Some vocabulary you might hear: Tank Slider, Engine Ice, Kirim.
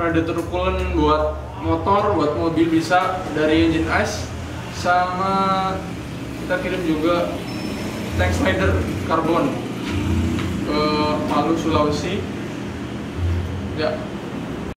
radiator coolant buat motor, buat mobil bisa dari Engine Ice. Sama kita kirim juga Tank Slider Carbon ke Palu, Sulawesi ya.